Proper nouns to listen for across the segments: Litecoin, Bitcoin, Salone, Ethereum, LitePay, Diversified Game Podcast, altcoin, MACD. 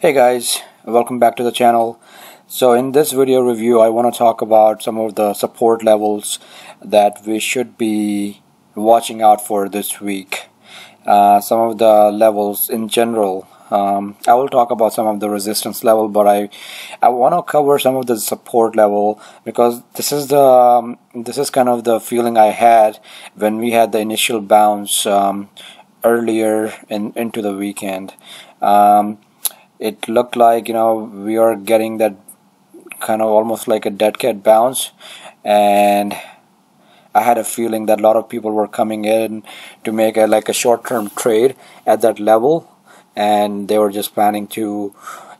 Hey guys, welcome back to the channel. So in this video review I want to talk about some of the support levels that we should be watching out for this week. Some of the levels in general. I will talk about some of the resistance level, but I want to cover some of the support level because this is kind of the feeling I had when we had the initial bounce earlier into the weekend. It looked like, you know, we are getting that kind of almost like a dead cat bounce, and I had a feeling that a lot of people were coming in to make a short-term trade at that level, and they were just planning to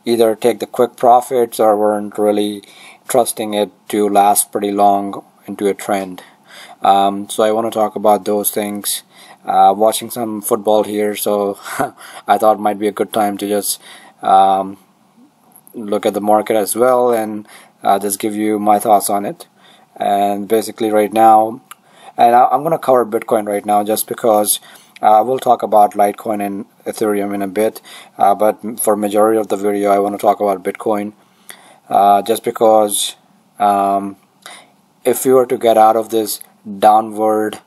either take the quick profits or weren't really trusting it to last pretty long into a trend. So I want to talk about those things. Watching some football here, so I thought it might be a good time to just look at the market as well and just give you my thoughts on it. And basically right now, and I'm going to cover Bitcoin right now just because we'll talk about Litecoin and Ethereum in a bit, but for majority of the video I want to talk about Bitcoin, just because if you were to get out of this downward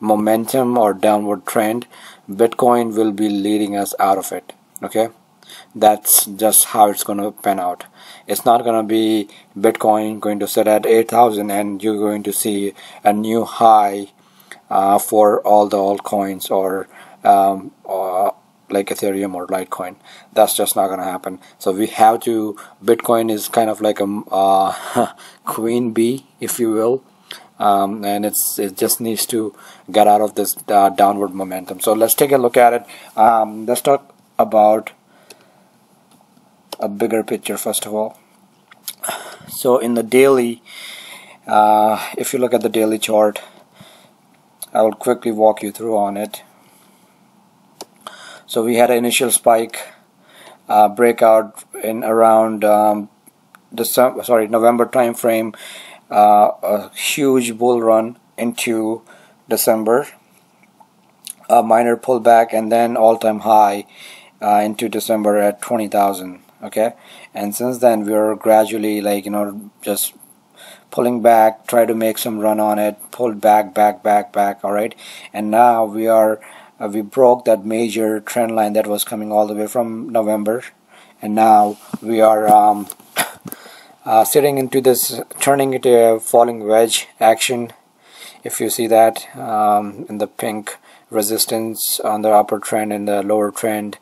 momentum or downward trend, Bitcoin will be leading us out of it. Okay, that's just how it's going to pan out. It's not going to be Bitcoin going to sit at 8,000 and you're going to see a new high for all the altcoins or like Ethereum or Litecoin. That's just not going to happen. So we have to, Bitcoin is kind of like a queen bee, if you will. And it just needs to get out of this downward momentum. So let's take a look at it. Let's talk about a bigger picture first of all. So in the daily, if you look at the daily chart, I will quickly walk you through on it. So we had an initial spike breakout in around November time frame. A huge bull run into December, a minor pullback, and then all-time high into December at 20,000. Okay, and since then we are gradually, like, you know, just pulling back, try to make some run on it, pulled back. All right, and now we are we broke that major trend line that was coming all the way from November, and now we are sitting into this, turning into a falling wedge action, if you see that, in the pink resistance on the upper trend and the lower trend.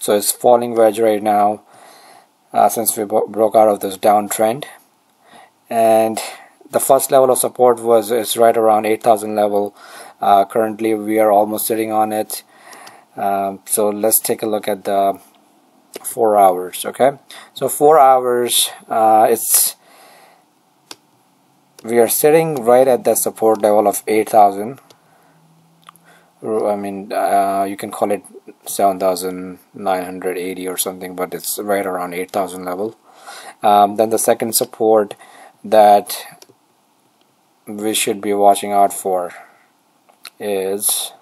So it's falling wedge right now since we broke out of this downtrend, and the first level of support is right around 8,000 level. Currently we are almost sitting on it. So let's take a look at the 4 hours. Okay, so 4 hours, we are sitting right at that support level of 8,000. I mean, you can call it 7,980 or something, but it's right around 8,000 level. Then the second support that we should be watching out for is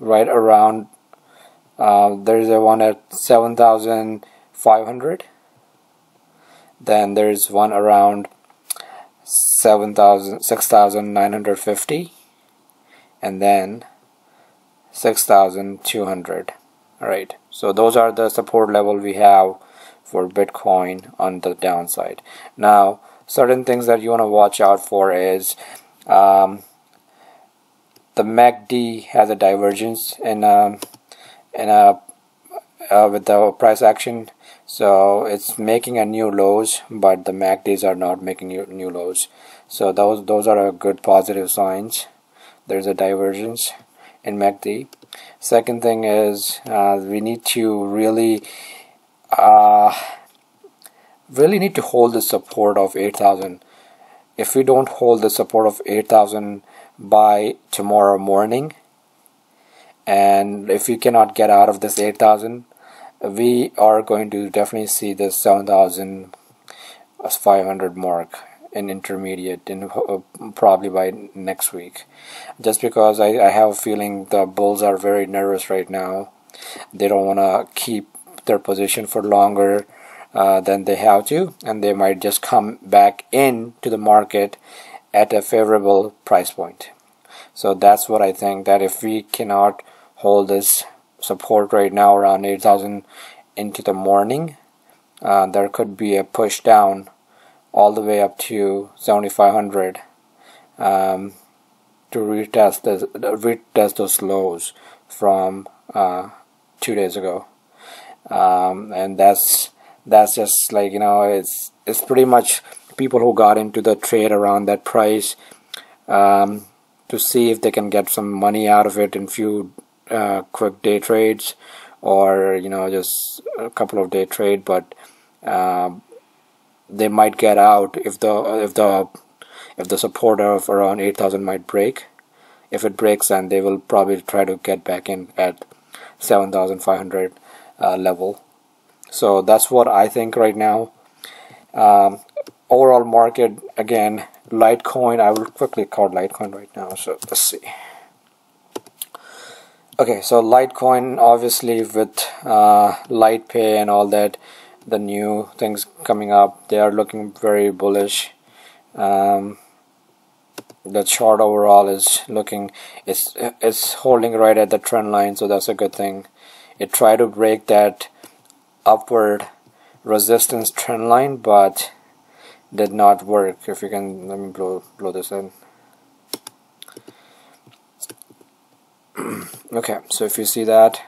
right around, there's a one at 7,500, then there's one around 6,950, and then 6,200. All right, so those are the support level we have for Bitcoin on the downside. Now, certain things that you want to watch out for is the MACD has a divergence with the price action, so it's making a new lows, but the MACDs are not making new lows. So those are a good positive signs. There's a divergence in MACD. Second thing is we need to really need to hold the support of 8,000. If we don't hold the support of 8,000 by tomorrow morning, and if we cannot get out of this 8,000, we are going to definitely see this 7,500 mark an intermediate in probably by next week, just because I have a feeling the bulls are very nervous right now. They don't want to keep their position for longer than they have to, and they might just come back into the market at a favorable price point. So that's what I think, that if we cannot hold this support right now around 8,000 into the morning, there could be a push down all the way up to 7,500 to retest those lows from 2 days ago, and that's just like, you know, it's pretty much people who got into the trade around that price to see if they can get some money out of it in few quick day trades, or you know, just a couple of day trade, but they might get out if the support of around 8,000 might break. If it breaks, then they will probably try to get back in at 7,500 level. So that's what I think right now. Overall market, again, Litecoin, I will quickly call Litecoin right now, so let's see. Okay, so Litecoin, obviously with LitePay and all that, the new things coming up, they are looking very bullish. The chart overall is looking, it's holding right at the trend line, so that's a good thing. It tried to break that upward resistance trend line, but did not work. If you can, let me blow this in. Okay, so if you see that,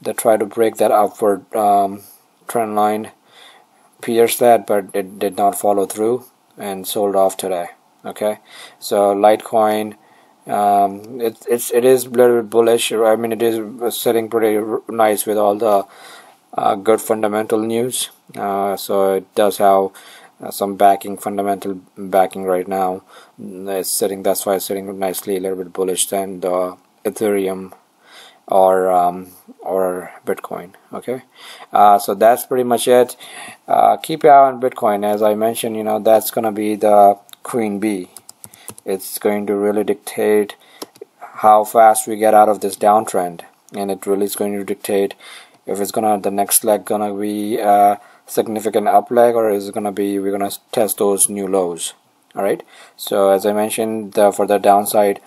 they try to break that upward trend line, pierce that, but it did not follow through and sold off today. Okay, so Litecoin, it is a little bit bullish. I mean, it is sitting pretty nice with all the good fundamental news. So it does have some backing, fundamental backing right now. It's sitting, that's why it's sitting nicely, a little bit bullish than the Ethereum or Bitcoin. Okay, so that's pretty much it. Keep your eye on Bitcoin. As I mentioned, you know, that's gonna be the queen bee. It's going to really dictate how fast we get out of this downtrend, and it really is going to dictate if it's gonna, the next leg gonna be significant up leg, or is it gonna be, we're gonna test those new lows. All right, so as I mentioned, for the downside,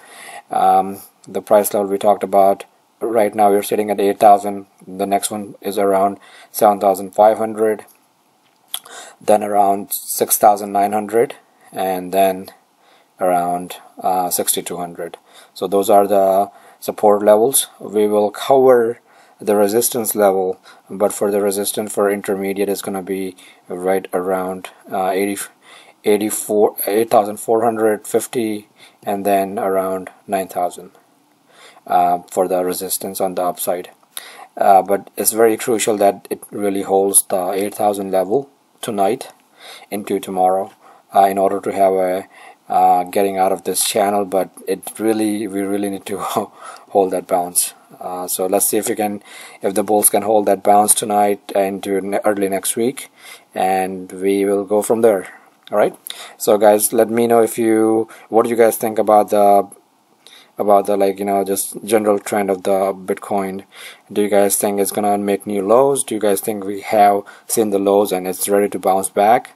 the price level we talked about, right now we're sitting at 8,000. The next one is around 7,500, then around 6,900, and then around 6,200. So those are the support levels. We will cover the resistance level, but for the resistance for intermediate is going to be right around 8,450, and then around 9,000 for the resistance on the upside. But it's very crucial that it really holds the 8,000 level tonight into tomorrow in order to have a getting out of this channel. But it really, we really need to hold that bounce. So let's see if we can, if the bulls can hold that bounce tonight into early next week, and we will go from there. All right. So guys, let me know if you, what do you guys think about the, like, you know, just general trend of the Bitcoin. Do you guys think it's gonna make new lows? Do you guys think we have seen the lows and it's ready to bounce back?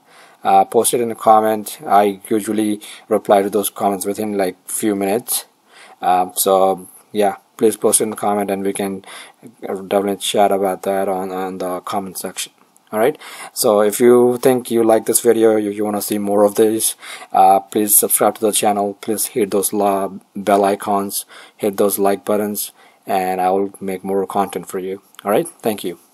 Post it in a comment. I usually reply to those comments within like few minutes. So yeah, please post in the comment, and we can definitely chat about that on the comment section. All right, so if you think you like this video, you want to see more of this, please subscribe to the channel, please hit those bell icons, hit those like buttons, and I will make more content for you. All right, thank you.